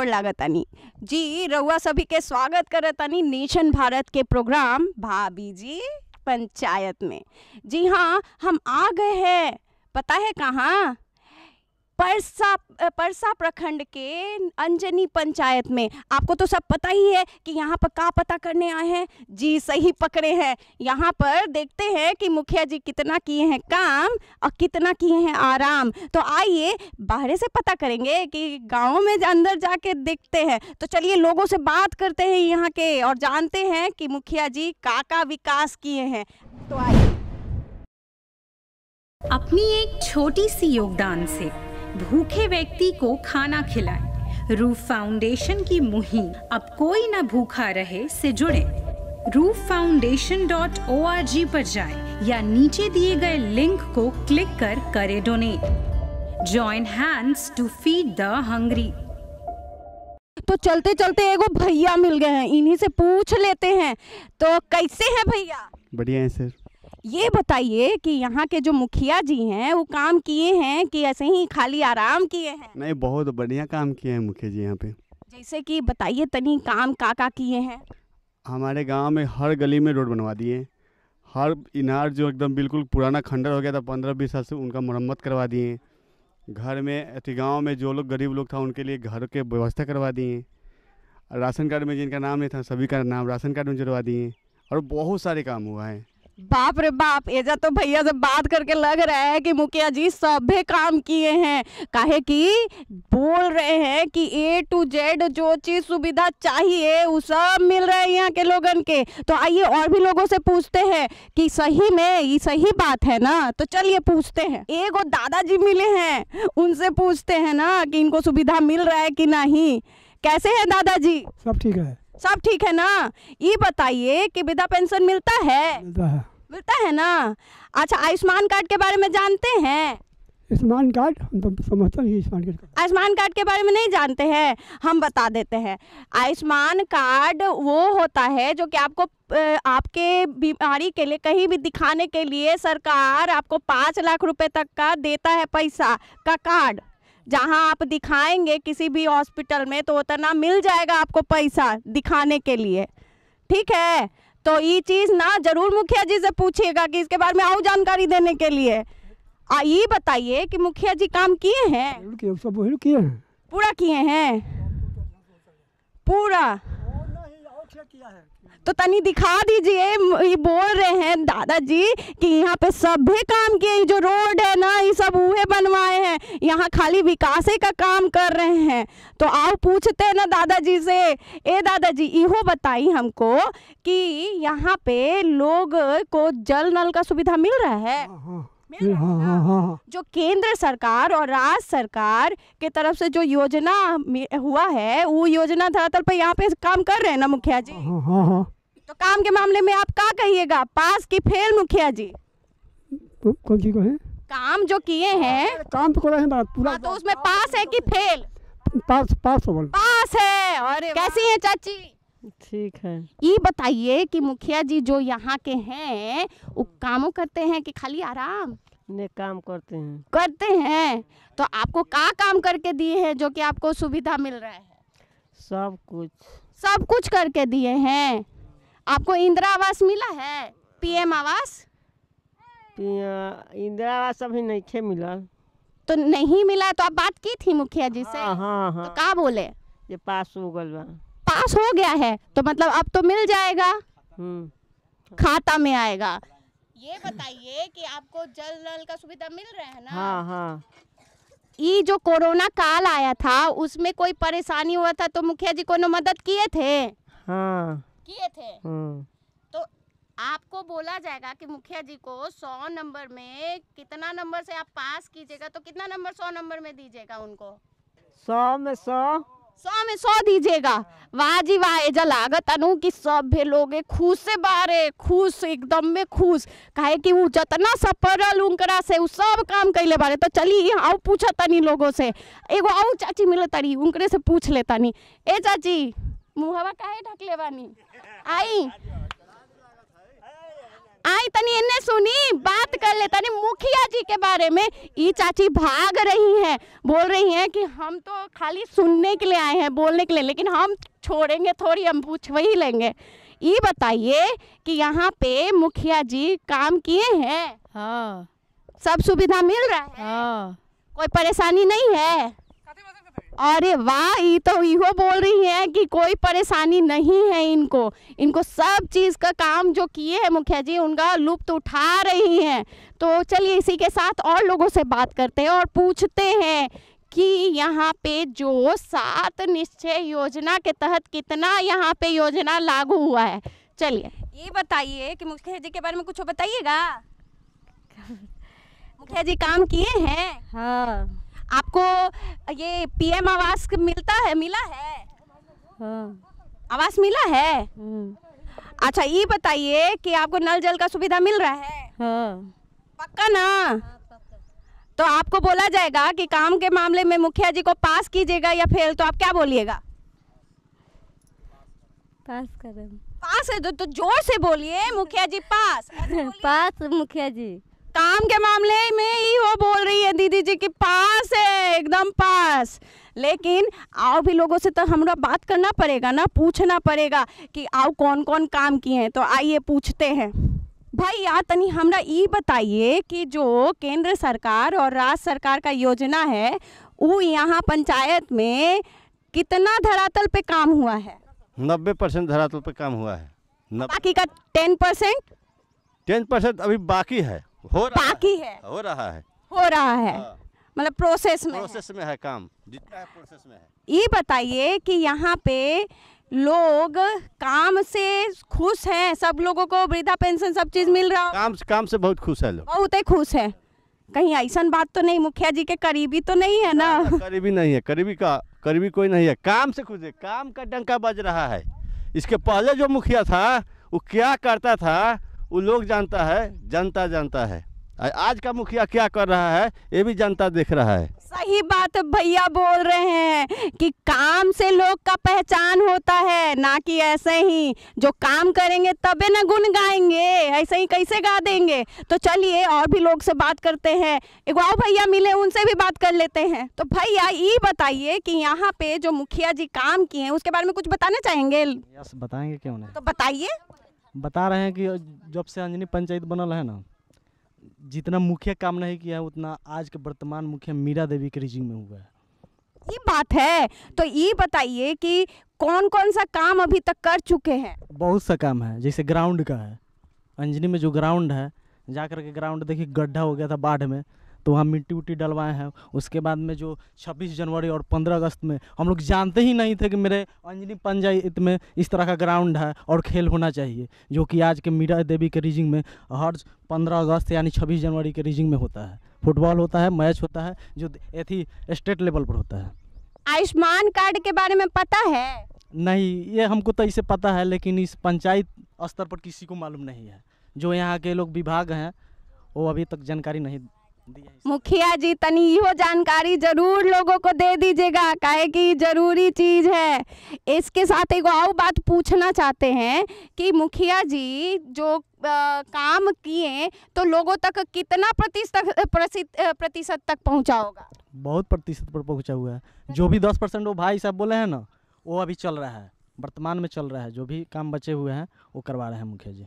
गोड़ लागतानी जी। रउआ सभी के स्वागत करतानी नेशन भारत के प्रोग्राम भाभी जी पंचायत में। जी हाँ, हम आ गए हैं, पता है कहाँ? परसा प्रखंड के अंजनी पंचायत में। आपको तो सब पता ही है कि यहाँ पर क्या पता करने आए हैं। जी सही पकड़े हैं, यहाँ पर देखते हैं कि मुखिया जी कितना किए हैं काम और कितना किए हैं आराम। तो आइए बाहर से पता करेंगे कि गाँव में अंदर जाके देखते हैं। तो चलिए लोगों से बात करते हैं यहाँ के और जानते हैं कि मुखिया जी का विकास किए हैं। तो आइए, अपनी एक छोटी सी योगदान से भूखे व्यक्ति को खाना खिलाएं। रूफ फाउंडेशन की मुहिम अब कोई ना भूखा रहे से जुड़े। RoofFoundation.org पर जाएं या नीचे दिए गए लिंक को क्लिक कर करें donate. Join hands to feed the hungry. तो चलते चलते एगो भैया मिल गए हैं, इन्हीं से पूछ लेते हैं। तो कैसे हैं भैया? बढ़िया है सर। ये बताइए कि यहाँ के जो मुखिया जी हैं वो काम किए हैं कि ऐसे ही खाली आराम किए हैं? नहीं, बहुत बढ़िया काम किए हैं मुखिया जी यहाँ पे। जैसे कि बताइए तनी, काम का किए हैं? हमारे गांव में हर गली में रोड बनवा दिए, हर इनार जो एकदम बिल्कुल पुराना खंडर हो गया था 15-20 साल से उनका मरम्मत करवा दिए। घर में अति गाँव में जो लोग गरीब लोग था उनके लिए घर के व्यवस्था करवा दिए। राशन कार्ड में जिनका नाम नहीं था सभी का नाम राशन कार्ड में जुड़वा दिए और बहुत सारे काम हुआ है। बाप रे बाप, एजा तो भैया से बात करके लग रहा है कि मुखिया जी सभी काम किए हैं। काहे कि बोल रहे हैं कि A to Z जो चीज़ सुविधा चाहिए वो सब मिल रहा है यहाँ के लोगन के। तो आइए और भी लोगों से पूछते हैं कि सही में ये सही बात है ना। तो चलिए पूछते हैं, एगो दादाजी मिले हैं उनसे पूछते हैं ना कि इनको सुविधा मिल रहा है कि नहीं। कैसे है दादाजी? सब ठीक है। सब ठीक है ना? ये बताइए कि विधवा पेंशन मिलता है? मिलता है ना। अच्छा, आयुष्मान कार्ड के बारे में जानते हैं? आयुष्मान कार्ड हम तो समझते नहीं। आयुष्मान कार्ड के बारे में नहीं जानते हैं, हम बता देते हैं। आयुष्मान कार्ड वो होता है जो कि आपको आपके बीमारी के लिए कहीं भी दिखाने के लिए सरकार आपको 5 लाख रुपए तक का देता है पैसा का कार्ड। जहाँ आप दिखाएंगे किसी भी हॉस्पिटल में तो उतना मिल जाएगा आपको पैसा दिखाने के लिए, ठीक है? तो ये चीज़ ना जरूर मुखिया जी से पूछिएगा कि इसके बारे में और जानकारी देने के लिए। ये बताइए कि मुखिया जी काम किए हैं? पूरा किए हैं? पूरा तो तनी दिखा दीजिए। ये बोल रहे हैं दादाजी कि यहाँ पे सभी काम किए, जो रोड है ना ये सब वह बनवाए हैं, यहाँ खाली विकासे का काम कर रहे हैं। तो आओ पूछते हैं ना दादाजी से। ए दादाजी, इहो बताई हमको कि यहाँ पे लोग को जल नल का सुविधा मिल रहा है? हाँ। जो केंद्र सरकार और राज्य सरकार के तरफ से जो योजना हुआ है वो योजना धरातल पर यहाँ पे काम कर रहे हैं ना मुखिया जी? हाँ। तो काम के मामले में आप क्या कहिएगा, पास की फेल मुखिया जी? कौन सी को है काम जो किए हैं? काम तो पूरा, तो उसमें पास है कि फेल? पास है। और कैसी है चाची? ठीक है। ये बताइए कि मुखिया जी जो यहाँ के हैं वो कामों करते हैं कि खाली आराम? ने काम करते हैं। करते हैं। तो आपको क्या काम करके दिए हैं जो कि आपको सुविधा मिल रहा है? सब कुछ। सब कुछ करके दिए हैं। आपको इंदिरा आवास मिला है? PM आवास? इंदिरा आवास अभी नहीं मिला। तो नहीं मिला तो आप बात की थी मुखिया जी से? हाँ। तो क्या बोले? ये पास हो गया। पास हो गया है तो मतलब अब तो मिल जाएगा, खाता में आएगा। ये बताइए कि आपको जल नल का सुविधा मिल रहा है ना? हाँ। ये जो कोरोना काल आया था उसमें कोई परेशानी हुआ था तो मुखिया जी कोनो मदद किए थे? हाँ किए थे। तो आपको बोला जाएगा कि मुखिया जी को 100 नंबर में कितना नंबर से आप पास कीजिएगा तो कितना नंबर 100 नंबर में दीजिएगा उनको? 100 में 100 दीजिएगा। वाह जी वाह, एजा लागत अनु कि सब लोगे खुश से बारे, खुश एकदम में खुश, काहे कि वो जितना सफरल उनकरा से वो सब काम कैले बारे। तो चलिए आओ पूछा तनी लोगों से। एगो आओ चाची मिले तरी, उनकरे से पूछ ले तनी। ए चाची, मुहवा काहे ढकले बानी? आई आई तनी इन्ने सुनी बात कर ले तनी मुखिया जी के बारे में। ई चाची भाग रही हैं, बोल रही हैं कि हम तो खाली सुनने के लिए आए हैं, बोलने के लिए, लेकिन हम छोड़ेंगे थोड़ी, हम पूछ वही लेंगे। ये बताइए कि यहाँ पे मुखिया जी काम किए हैं? हाँ। सब सुविधा मिल रहा है? हाँ। कोई परेशानी नहीं है? अरे वाह, ये तो यो बोल रही है कि कोई परेशानी नहीं है इनको, इनको सब चीज़ का काम जो किए हैं मुखिया जी उनका लुप्त उठा रही हैं। तो चलिए इसी के साथ और लोगों से बात करते हैं और पूछते हैं कि यहाँ पे जो सात निश्चय योजना के तहत कितना यहाँ पे योजना लागू हुआ है। चलिए ये बताइए कि मुखिया जी के बारे में कुछ बताइएगा। मुखिया जी काम किए हैं? हाँ। आपको ये पीएम आवास मिलता है, मिला है? हाँ। आवास मिला है? अच्छा, ये बताइए कि आपको नल जल का सुविधा मिल रहा है? हाँ। पक्का ना? हाँ, पक्का। तो आपको बोला जाएगा कि काम के मामले में मुखिया जी को पास कीजिएगा या फेल, तो आप क्या बोलिएगा? पास करें। पास है तो जोर से बोलिए, मुखिया जी पास। पास मुखिया जी। काम के मामले में ही वो बोल रही है दीदी जी की पास है, एकदम पास। लेकिन आओ भी लोगों से तो हमरा बात करना पड़ेगा ना, पूछना पड़ेगा कि आओ कौन कौन काम किए हैं। तो आइए पूछते हैं। भैया तनी हमरा ये बताइए कि जो केंद्र सरकार और राज्य सरकार का योजना है वो यहाँ पंचायत में कितना धरातल पे काम हुआ है? 90% धरातल पे काम हुआ है। बाकी का 10% अभी बाकी है, हो रहा बाकी है, हो रहा है, हो रहा है, मतलब प्रोसेस में है काम, जितना है प्रोसेस में है। ये बताइए कि यहाँ पे लोग काम से खुश हैं? सब लोगों को वृद्धा पेंशन सब चीज मिल रहा है? काम से बहुत खुश है लोग, बहुत ही खुश है। कहीं ऐसा बात तो नहीं मुखिया जी के करीबी तो नहीं है ना? करीबी नहीं है, करीबी कोई नहीं है, काम से खुश है। काम का डंका बज रहा है। इसके पहले जो मुखिया था वो क्या करता था वो लोग जानता है, जनता जानता है। आज का मुखिया क्या कर रहा है ये भी जनता देख रहा है। सही बात भैया बोल रहे हैं कि काम से लोग का पहचान होता है, ना कि ऐसे ही जो काम करेंगे तबे ना गुण गाएंगे, ऐसे ही कैसे गा देंगे। तो चलिए और भी लोग से बात करते हैं, एक और भैया मिले उनसे भी बात कर लेते हैं। तो भैया ये बताइए कि यहाँ पे जो मुखिया जी काम किए हैं उसके बारे में कुछ बताना चाहेंगे? यस, बताएंगे, क्यों नहीं। तो बताइए। बता रहे हैं कि जब से अंजनी पंचायत बनल है ना, जितना मुखिया काम नहीं किया है उतना आज के वर्तमान मुखिया मीरा देवी के रिजिंग में हुआ है। ये बात है। तो ये बताइए कि कौन कौन सा काम अभी तक कर चुके हैं? बहुत सा काम है, जैसे ग्राउंड का है। अंजनी में जो ग्राउंड है, जा कर के ग्राउंड देखिए गड्ढा हो गया था बाढ़ में, तो हम मिट्टी उट्टी डलवाए हैं। उसके बाद में जो 26 जनवरी और 15 अगस्त में, हम लोग जानते ही नहीं थे कि मेरे अंजनी पंचायत में इस तरह का ग्राउंड है और खेल होना चाहिए, जो कि आज के मीरा देवी के रीजिंग में हर 15 अगस्त यानी 26 जनवरी के रीजिंग में होता है। फुटबॉल होता है, मैच होता है, जो एथी स्टेट लेवल पर होता है। आयुष्मान कार्ड के बारे में पता है? नहीं, ये हमको तो इसे पता है, लेकिन इस पंचायत स्तर पर किसी को मालूम नहीं है। जो यहाँ के लोग विभाग हैं वो अभी तक जानकारी नहीं। मुखिया जी तनी यो जानकारी जरूर लोगों को दे दीजिएगा, काहे कि जरूरी चीज है। इसके साथ एक और बात पूछना चाहते हैं कि मुखिया जी जो काम किए तो लोगों तक कितना प्रतिशत तक पहुंचा होगा? बहुत प्रतिशत पर पहुंचा हुआ है। जो भी 10% वो भाई साहब बोले हैं ना, वो अभी चल रहा है, वर्तमान में चल रहा है। जो भी काम बचे हुए हैं वो करवा रहे हैं मुखिया जी।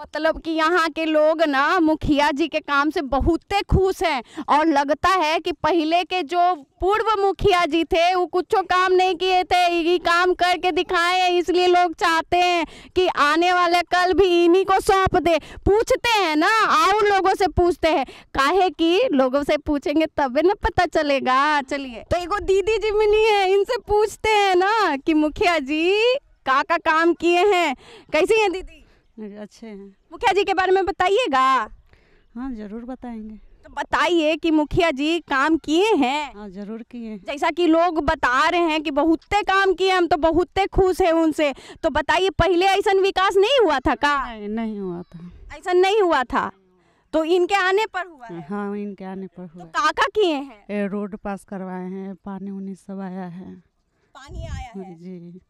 मतलब कि यहाँ के लोग ना मुखिया जी के काम से बहुत खुश हैं और लगता है कि पहले के जो पूर्व मुखिया जी थे वो कुछ काम नहीं किए थे, ये काम करके दिखाए, इसलिए लोग चाहते हैं कि आने वाले कल भी इन्हीं को सौंप दे। पूछते हैं ना, आओ लोगों से पूछते हैं, काहे कि लोगों से पूछेंगे तबे ना पता चलेगा। चलिए तो एगो दीदी जी मिली है, इनसे पूछते हैं ना कि मुखिया जी का काम किए हैं। कैसी हैं दीदी? अच्छे हैं। मुखिया जी के बारे में बताइएगा। हाँ, जरूर बताएंगे। तो बताइए कि मुखिया जी काम किए हैं? हाँ, जरूर किए। जैसा कि लोग बता रहे हैं कि बहुते काम किए, हम तो बहुते खुश हैं उनसे। तो बताइए, पहले ऐसा विकास नहीं हुआ था का? नहीं हुआ था, ऐसा नहीं हुआ था, तो इनके आने पर हुआ है। हाँ, इनके आने पर हुआ। तो काका किए हैं? रोड पास करवाए हैं, पानी उनी सब आया है। पानी आया है जी।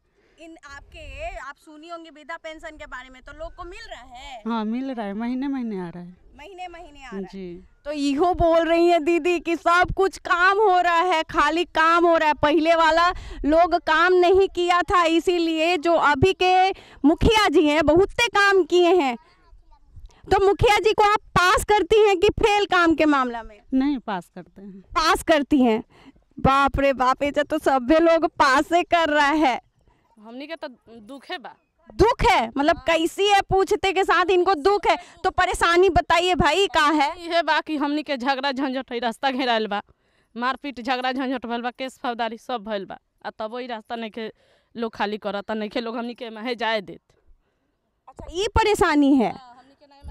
इन आपके आप सुनी होंगी विधवा पेंशन के बारे में, तो लोग को मिल रहा है? हाँ मिल रहा है, महीने महीने आ रहा है, महीने महीने आ रहा है। तो यो बोल रही है दीदी कि सब कुछ काम हो रहा है, खाली काम हो रहा है। पहले वाला लोग काम नहीं किया था, इसीलिए जो अभी के मुखिया जी हैं बहुत काम किए हैं। तो मुखिया जी को आप पास करती हैं कि फेल काम के मामला में? नहीं पास करते हैं। पास करती हैं, बाप रे बाप, ये तो सभी लोग पास ही कर रहा है। हमने का तो दुख है, बा दुख है मतलब कैसी है पूछते के साथ इनको दुख है। तो परेशानी बताइए भाई का है? ये बा कि हमने के झगड़ा झंझट है, रास्ता घेरायल बा, मारपीट झगड़ा झंझट भल बा, केस फौजदारी सब भल बा, आ तब रास्ता नहीं के लोग खाली करता, नहीं के लोग हमने के महे जाए देत। अच्छा ये परेशानी है,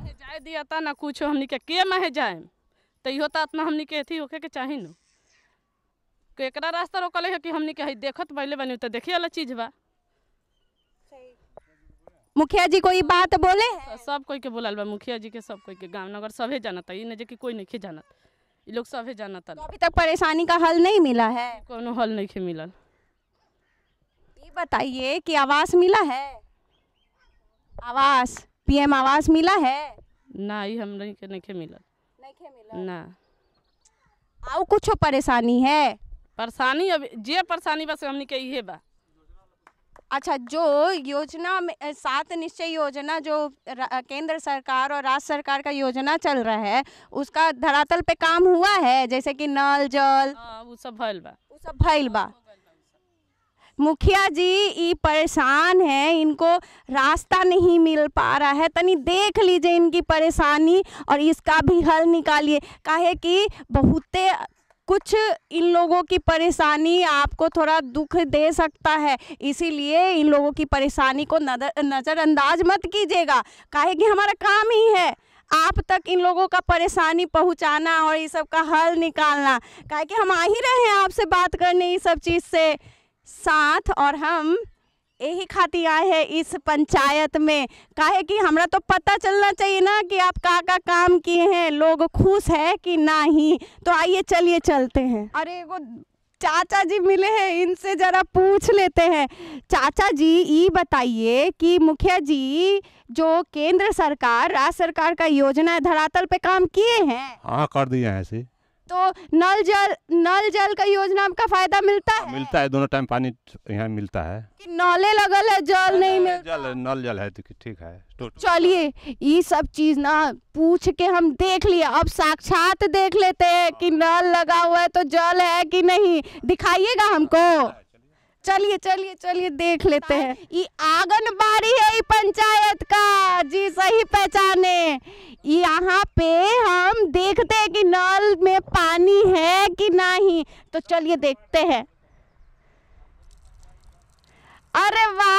जाए दिया था ना कुछ हमने के महे जाए, तो यो तो इतना हमने के अथी होके के चाही न। एक रास्ता रोकले है कि हमने के देखत पहले बनी तो देखिए वाला चीज बा। मुखिया जी कोई बात बोले है? सब कोई के बोलल बा मुखिया जी के, सब कोई के गांव नगर सभे जानता, ये नहीं कि कोई नहीं के जानत, ये लोग सभे जानता। तो अभी तक परेशानी का हल नहीं मिला है? कोनो हल नहीं के मिलल। ये बताइए कि आवास मिला है? आवास पीएम आवास मिला है? ना ये हम नहीं के मिलल, नहीं के मिलल ना। आओ कुछ परेशानी है? परेशानी अब जे परेशानी बस हमने के ये बा। अच्छा जो योजना में सात निश्चय योजना जो केंद्र सरकार और राज्य सरकार का योजना चल रहा है, उसका धरातल पे काम हुआ है, जैसे कि नल जल वो सब भइल बा, वो सब भइल बा। मुखिया जी ये परेशान है, इनको रास्ता नहीं मिल पा रहा है, तनी देख लीजिए इनकी परेशानी और इसका भी हल निकालिए, काहे कि बहुते कुछ इन लोगों की परेशानी आपको थोड़ा दुख दे सकता है, इसीलिए इन लोगों की परेशानी को नज़रअंदाज मत कीजिएगा, काहे कि हमारा काम ही है आप तक इन लोगों का परेशानी पहुंचाना और ये सब का हल निकालना, काहे कि हम आ ही रहे हैं आपसे बात करने इस सब चीज़ से साथ। और हम यही खातिर आए हैं इस पंचायत में, काहे कि हमरा तो पता चलना चाहिए ना कि आप का काम किए हैं, लोग खुश है कि ना ही। तो आइए चलिए चलते हैं। अरे वो चाचा जी मिले हैं, इनसे जरा पूछ लेते हैं। चाचा जी ये बताइए कि मुखिया जी जो केंद्र सरकार राज्य सरकार का योजना है धरातल पे काम किए हैं? हाँ कर दिया है ऐसे। तो नल जल का योजना आपका फायदा मिलता है? मिलता है, दोनों टाइम पानी यहाँ मिलता है कि नले लगल है, जल नहीं मिलता? जल नल जल है तो ठीक है। चलिए ये सब चीज ना पूछ के हम देख लिए, अब साक्षात देख लेते हैं कि नल लगा हुआ है तो जल है कि नहीं, दिखाइएगा हमको। चलिए चलिए चलिए देख लेते हैं। ये आंगनबाड़ी है ये पंचायत का, जी सही पहचाने। यहाँ पे हम देखते हैं कि नल में पानी है कि नहीं, तो चलिए देखते हैं। अरे वाह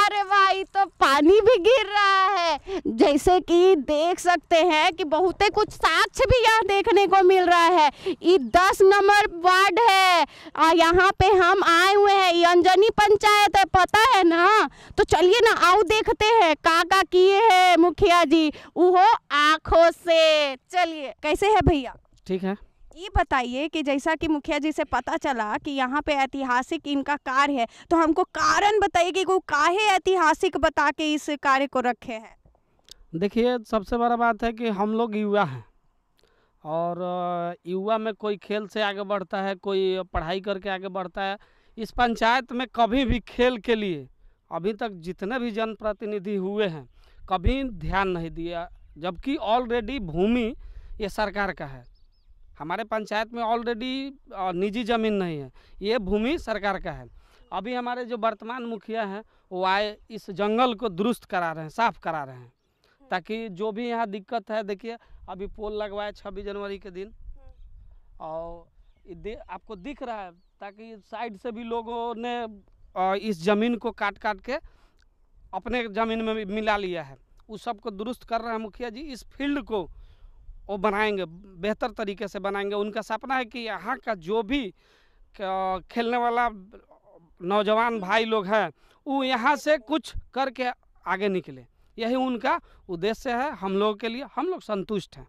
तो पानी भी गिर रहा है, जैसे कि देख सकते हैं कि बहुते कुछ साक्ष्य भी यहाँ देखने को मिल रहा है। ये 10 नंबर वार्ड है और यहाँ पे हम आए हुए हैं, ये अंजनी पंचायत है, पता है ना। तो चलिए ना आओ देखते हैं का किए है मुखिया जी वो आंखों से। चलिए कैसे है भैया? ठीक है। ये बताइए कि जैसा कि मुखिया जी से पता चला कि यहाँ पे ऐतिहासिक इनका कार्य है, तो हमको कारण बताइए कि वो काहे ऐतिहासिक बता के इस कार्य को रखे हैं। देखिए सबसे बड़ा बात है कि हम लोग युवा हैं और युवा में कोई खेल से आगे बढ़ता है, कोई पढ़ाई करके आगे बढ़ता है। इस पंचायत में कभी भी खेल के लिए अभी तक जितने भी जनप्रतिनिधि हुए हैं कभी ध्यान नहीं दिया, जबकि ऑलरेडी भूमि ये सरकार का है। हमारे पंचायत में ऑलरेडी निजी ज़मीन नहीं है, ये भूमि सरकार का है। अभी हमारे जो वर्तमान मुखिया हैं वो आए इस जंगल को दुरुस्त करा रहे हैं, साफ़ करा रहे हैं, ताकि जो भी यहाँ दिक्कत है। देखिए अभी पोल लगवाए 26 जनवरी के दिन और आपको दिख रहा है, ताकि साइड से भी लोगों ने इस ज़मीन को काट काट के अपने ज़मीन में मिला लिया है। उस सबको दुरुस्त कर रहे हैं मुखिया जी। इस फील्ड को वो बनाएंगे, बेहतर तरीके से बनाएंगे। उनका सपना है कि यहाँ का जो भी खेलने वाला नौजवान भाई लोग हैं वो यहाँ से कुछ करके आगे निकले, यही उनका उद्देश्य है। हम लोग के लिए हम लोग संतुष्ट हैं।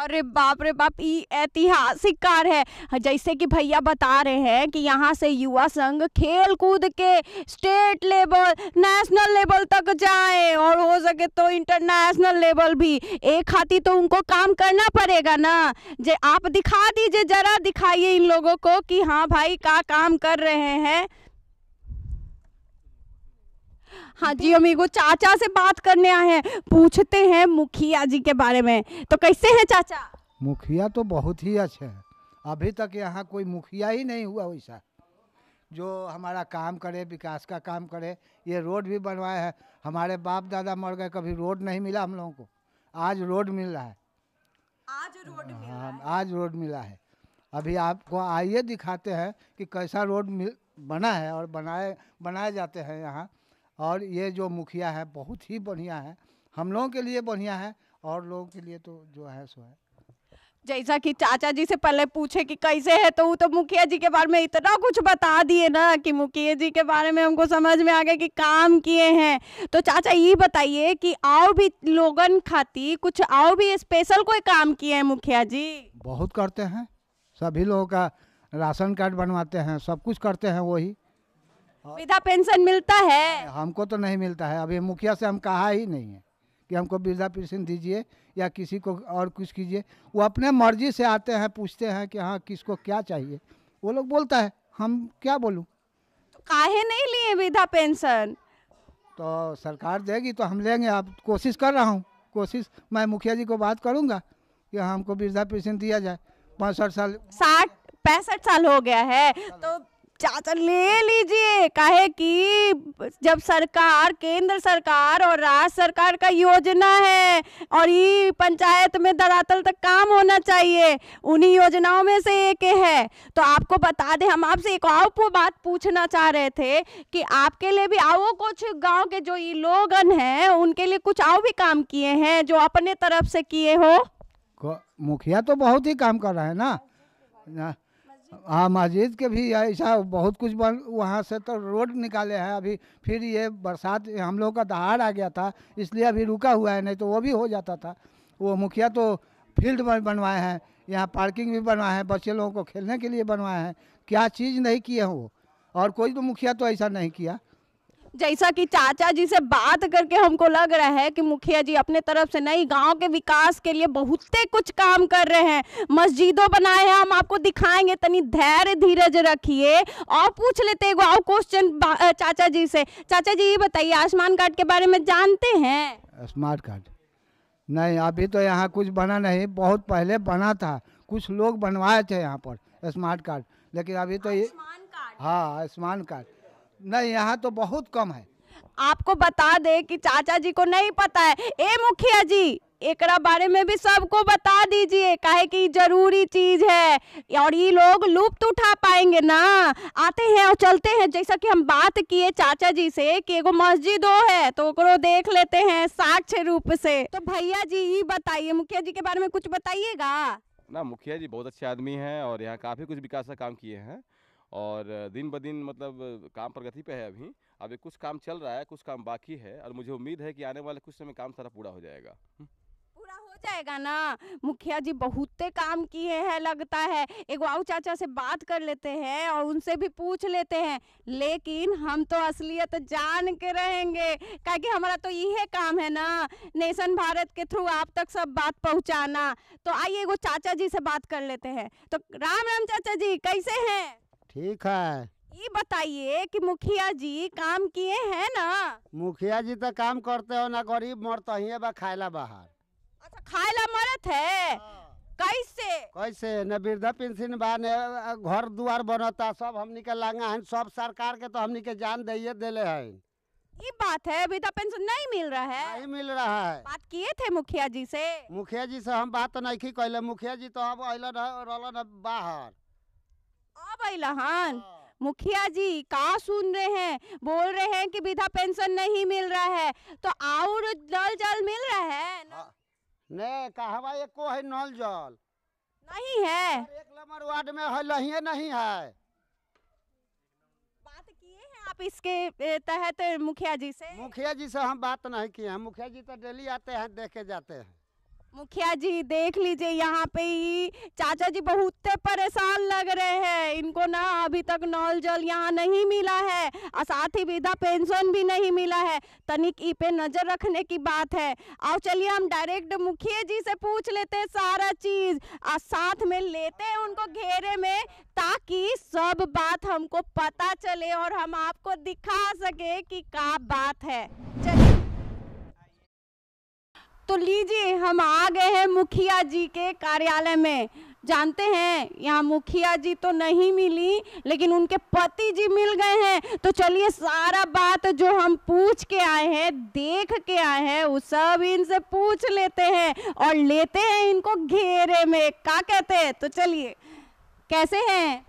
अरे बाप रे बाप, ये ऐतिहासिक कार्य है। जैसे कि भैया बता रहे हैं कि यहाँ से युवा संघ खेल कूद के स्टेट लेवल, नेशनल लेवल तक जाए और हो सके तो इंटरनेशनल लेवल भी। एक खाती तो उनको काम करना पड़ेगा ना। जे आप दिखा दीजिए, जरा दिखाइए इन लोगों को कि हाँ भाई क्या काम कर रहे हैं। हाँ जी, हम एगो चाचा से बात करने आए हैं, पूछते हैं मुखिया जी के बारे में। तो कैसे हैं चाचा? मुखिया तो बहुत ही अच्छे हैं। अभी तक यहाँ कोई मुखिया ही नहीं हुआ वैसा जो हमारा काम करे, विकास का काम करे। ये रोड भी बनवाए हैं, हमारे बाप दादा मर गए, कभी रोड नहीं मिला हम लोगों को। आज रोड मिल रहा है, आज रोड मिला है। अभी आपको आइए दिखाते हैं कि कैसा रोड बना है और बनाए जाते हैं यहाँ। और ये जो मुखिया है बहुत ही बढ़िया है, हम लोगों के लिए बढ़िया है और लोगों के लिए तो जो है सो है। जैसा कि चाचा जी से पहले पूछे कि कैसे है, तो वो तो मुखिया जी के बारे में इतना कुछ बता दिए ना कि मुखिया जी के बारे में हमको समझ में आ गया कि काम किए हैं। तो चाचा ये बताइए कि आओ भी लोगन खाती कुछ आओ भी स्पेशल कोई काम किए हैं मुखिया जी? बहुत करते हैं, सभी लोगों का राशन कार्ड बनवाते हैं, सब कुछ करते हैं। वही वृद्धा पेंशन मिलता है? हमको तो नहीं मिलता है। अभी मुखिया से हम कहा ही नहीं है कि हमको वृद्धा पेंशन दीजिए या किसी को और कुछ कीजिए। वो अपने मर्जी से आते हैं, पूछते हैं कि हाँ किसको क्या चाहिए, वो लोग बोलता है। हम क्या बोलूँ? तो काहे नहीं लिए वृद्धा पेंशन? तो सरकार देगी तो हम लेंगे। आप कोशिश कर रहा हूँ, कोशिश मैं मुखिया जी को बात करूँगा कि हमको वृद्धा पेंशन दिया जाए। 65 साल हो गया है तो चाचा ले लीजिए। काहे कि जब सरकार, केंद्र सरकार और राज्य सरकार का योजना है और ये पंचायत में धरातल तक काम होना चाहिए, उन्हीं योजनाओं में से एक है। तो आपको बता दें, हम आपसे एक और बात पूछना चाह रहे थे कि आपके लिए भी आओ कुछ गांव के जो ये लोगन हैं उनके लिए कुछ आओ भी काम किए हैं जो अपने तरफ से किए हो? मुखिया तो बहुत ही काम कर रहा है ना। हाँ, मस्जिद के भी ऐसा बहुत कुछ वहाँ से तो रोड निकाले हैं। अभी फिर ये बरसात हम लोग का दहाड़ आ गया था इसलिए अभी रुका हुआ है, नहीं तो वो भी हो जाता था। वो मुखिया तो फील्ड बनवाए हैं, यहाँ पार्किंग भी बनवाए हैं, बच्चे लोगों को खेलने के लिए बनवाए हैं। क्या चीज़ नहीं किए हैं वो, और कोई तो मुखिया तो ऐसा नहीं किया। जैसा कि चाचा जी से बात करके हमको लग रहा है कि मुखिया जी अपने तरफ से नहीं, गांव के विकास के लिए बहुत कुछ काम कर रहे हैं। मस्जिदों बनाए हैं, हम आपको दिखाएंगे, तनी धैर्य धीरज रखिए। और पूछ लेते हैं और क्वेश्चन चाचा जी से। चाचा जी ये बताइए, आयुष्मान कार्ड के बारे में जानते हैं? स्मार्ट कार्ड नहीं, अभी तो यहाँ कुछ बना नहीं। बहुत पहले बना था, कुछ लोग बनवाए थे यहाँ पर स्मार्ट कार्ड, लेकिन अभी तो ये हाँ आयुष्मान कार्ड नहीं, यहाँ तो बहुत कम है। आपको बता दे कि चाचा जी को नहीं पता है। ए मुखिया जी, एकरा बारे में भी सबको बता दीजिए, काहे कि जरूरी चीज है और ये लोग लुप्त उठा पाएंगे ना। आते हैं और चलते हैं। जैसा कि हम बात किए चाचा जी से कि एगो मस्जिद हो है तो उसको देख लेते हैं साक्ष्य रूप से। तो भैया जी ये बताइए, मुखिया जी के बारे में कुछ बताइएगा ना? मुखिया जी बहुत अच्छे आदमी है और यहाँ काफी कुछ विकास का काम किए हैं और दिन ब दिन मतलब काम प्रगति पे है। अभी कुछ काम चल रहा है, कुछ काम बाकी है और मुझे उम्मीद है कि आने वाले कुछ समय काम सारा पूरा हो जाएगा। ना मुखिया जी बहुते काम किए हैं लगता है। एगो आओ चाचा से बात कर लेते हैं और उनसे भी पूछ लेते हैं, लेकिन हम तो असलियत जान के रहेंगे क्योंकि हमारा तो यही काम है ना, नेशन भारत के थ्रू आप तक सब बात पहुँचाना। तो आइए एगो चाचा जी से बात कर लेते हैं। तो राम राम चाचा जी, कैसे हैं? ठीक है। ये बताइए कि मुखिया जी काम किए हैं ना? मुखिया जी तो काम करते हो ना, गरीब मरता ही बा खायला बाहर। अच्छा, खायला मरत है? कैसे कैसे न वृद्धा पेंशन बा न घर द्वार बनता, सब हमनी के लांगा है, सब सरकार के तो हमनी के जान दिए देले है। ये बात है, वृद्धा पेंशन नहीं मिल रहा है? नहीं मिल रहा है। बात किए थे मुखिया जी से? मुखिया जी से हम बात तो नहीं कैले, मुखिया जी तो अब अल बाहर। मुखिया जी का सुन रहे हैं, बोल रहे हैं कि विधवा पेंशन नहीं मिल रहा है, तो और नल जल मिल रहा है ना? नहीं, कहवा एको है नल जल नहीं है। एक नंबर वार्ड में है नहीं है। बात किए हैं आप इसके तहत मुखिया जी से? मुखिया जी से हम बात नहीं किए हैं, मुखिया जी तो डेली आते हैं, देख के जाते हैं। मुखिया जी देख लीजिए, यहाँ पे ही चाचा जी बहुत परेशान लग रहे हैं। इनको ना अभी तक नल जल यहाँ नहीं मिला है और साथ ही विधवा पेंशन भी नहीं मिला है। तनिक ई पे नज़र रखने की बात है। और चलिए हम डायरेक्ट मुखिया जी से पूछ लेते हैं सारा चीज़ और साथ में लेते हैं उनको घेरे में, ताकि सब बात हमको पता चले और हम आपको दिखा सके कि क्या बात है। चलिए तो लीजिए हम आ गए हैं मुखिया जी के कार्यालय में। जानते हैं यहाँ मुखिया जी तो नहीं मिली लेकिन उनके पति जी मिल गए हैं। तो चलिए सारा बात जो हम पूछ के आए हैं, देख के आए हैं, वो सब इनसे पूछ लेते हैं और लेते हैं इनको घेरे में, क्या कहते हैं। तो चलिए, कैसे हैं?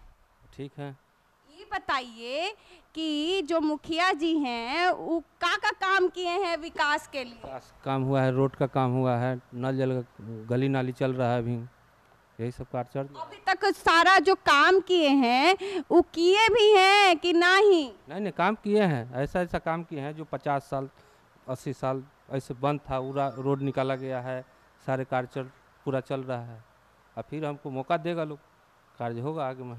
ठीक है। ये बताइए कि जो मुखिया जी हैं वो का काम किए हैं विकास के लिए? काम हुआ है, रोड का काम हुआ है, नल जल का, गली नाली चल रहा है अभी, यही सब कार्य चल रहा है। अभी तक सारा जो काम किए हैं वो किए भी हैं कि नहीं? नहीं नहीं, काम किए हैं, ऐसा ऐसा काम किए हैं जो 50 साल 80 साल ऐसे बंद था, पूरा रोड निकाला गया है, सारे कार्य पूरा चल रहा है। और फिर हमको मौका देगा लोग, कार्य होगा आगे में।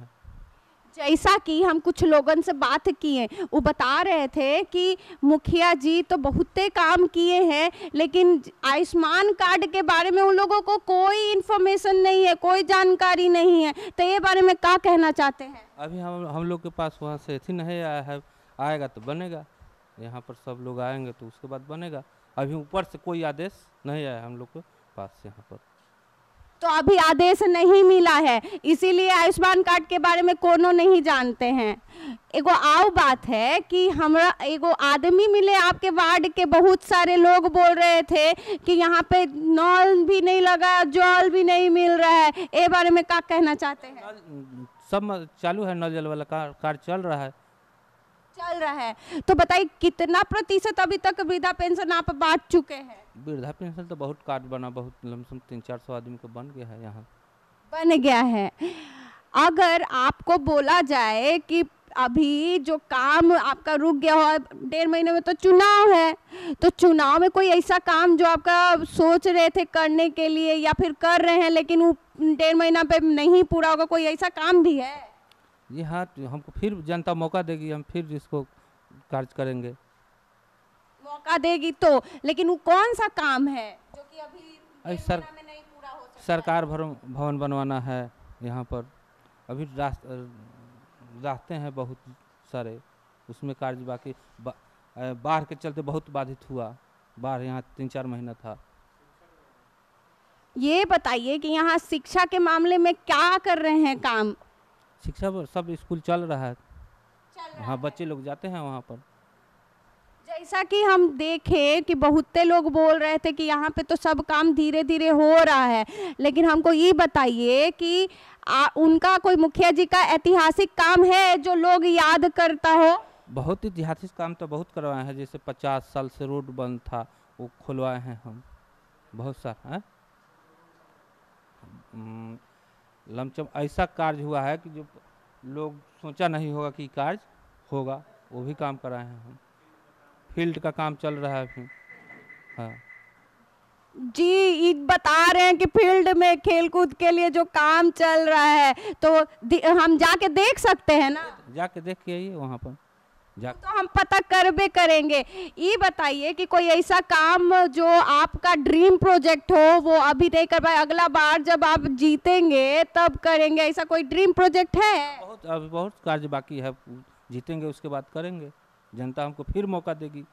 जैसा कि हम कुछ लोगों से बात किए, वो बता रहे थे कि मुखिया जी तो बहुते काम किए हैं लेकिन आयुष्मान कार्ड के बारे में उन लोगों को कोई इन्फॉर्मेशन नहीं है, कोई जानकारी नहीं है। तो ये बारे में क्या कहना चाहते हैं? अभी हम लोग के पास वहाँ से थी नहीं आया है, आएगा तो बनेगा। यहाँ पर सब लोग आएंगे तो उसके बाद बनेगा। अभी ऊपर से कोई आदेश नहीं आया हम लोग के पास यहाँ पर, तो अभी आदेश नहीं मिला है, इसीलिए आयुष्मान कार्ड के बारे में कोनो नहीं जानते हैं। एगो आओ बात है कि हमरा एगो आदमी मिले आपके वार्ड के, बहुत सारे लोग बोल रहे थे कि यहाँ पे नल भी नहीं लगा, जल भी नहीं मिल रहा है। ये बारे में क्या कहना चाहते हैं? सब चालू है, नल जल वाला कार्य चल रहा है, चल रहा है। तो बताइए कितना प्रतिशत अभी तक वृद्धा पेंशन आप बांट चुके हैं? वृद्धा पेंशन तो बहुत कार्ड बना, बहुत लमसम 300-400 आदमी को बन गया है, यहाँ बन गया है। अगर आपको बोला जाए कि अभी जो काम आपका रुक गया हो, 1.5 महीने में तो चुनाव है, तो चुनाव में कोई ऐसा काम जो आपका सोच रहे थे करने के लिए या फिर कर रहे हैं लेकिन वो 1.5 महीना पे नहीं पूरा होगा, कोई ऐसा काम भी है? ये हाँ, हमको फिर जनता मौका देगी, हम फिर इसको कार्य करेंगे, मौका देगी तो। लेकिन वो कौन सा काम है जो कि अभी में नहीं पूरा हो सकता? सरकार भवन बनवाना है यहाँ पर, अभी रास्ते हैं बहुत सारे, उसमें कार्य बाकी। बाढ़ के चलते बहुत बाधित हुआ, बाढ़ यहाँ 3-4 महीना था। ये बताइए कि यहाँ शिक्षा के मामले में क्या कर रहे हैं काम? शिक्षा सब स्कूल चल रहा है, वहाँ बच्चे लोग जाते हैं वहाँ पर। जैसा कि हम देखें कि बहुते लोग बोल रहे थे कि यहाँ पे तो सब काम धीरे धीरे हो रहा है, लेकिन हमको ये बताइए कि उनका कोई मुखिया जी का ऐतिहासिक काम है जो लोग याद करता हो? बहुत ऐतिहासिक काम तो बहुत करवाए हैं, जैसे 50 साल से रोड बंद था वो खुलवाए हैं हम, बहुत सारा लमचम ऐसा कार्य हुआ है कि जो लोग सोचा नहीं होगा कि कार्य होगा, वो भी काम कराए हैं हम। फील्ड का काम चल रहा है फिर। हाँ जी, बता रहे हैं कि फील्ड में खेलकूद के लिए जो काम चल रहा है, तो हम जाके देख सकते हैं ना? जाके देख के आइए वहाँ पर, तो हम पता करबे करेंगे। ये बताइए कि कोई ऐसा काम जो आपका ड्रीम प्रोजेक्ट हो वो अभी नहीं कर पाए, अगला बार जब आप जीतेंगे तब करेंगे, ऐसा कोई ड्रीम प्रोजेक्ट है? बहुत, अभी बहुत कार्य बाकी है, जीतेंगे उसके बाद करेंगे, जनता हमको फिर मौका देगी।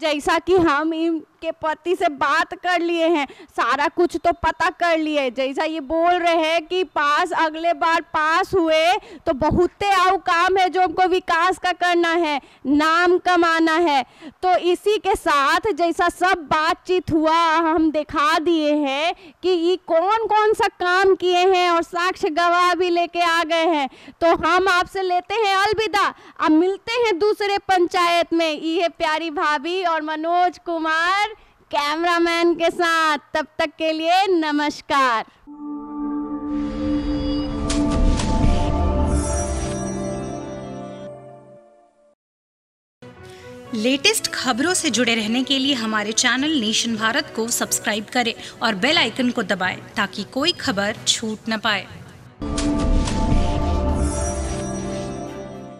जैसा कि हम इनके पति से बात कर लिए हैं, सारा कुछ तो पता कर लिए। जैसा ये बोल रहे हैं कि पास अगले बार पास हुए तो बहुते और काम है जो हमको विकास का करना है, नाम कमाना है। तो इसी के साथ जैसा सब बातचीत हुआ, हम दिखा दिए हैं कि ये कौन कौन सा काम किए हैं और साक्ष्य गवाह भी लेके आ गए हैं। तो हम आपसे लेते हैं अलविदा, अब मिलते हैं दूसरे पंचायत में। ये प्यारी भाभी और मनोज कुमार कैमरामैन के साथ, तब तक के लिए नमस्कार। लेटेस्ट खबरों से जुड़े रहने के लिए हमारे चैनल नेशन भारत को सब्सक्राइब करें और बेल आइकन को दबाएं ताकि कोई खबर छूट न पाए।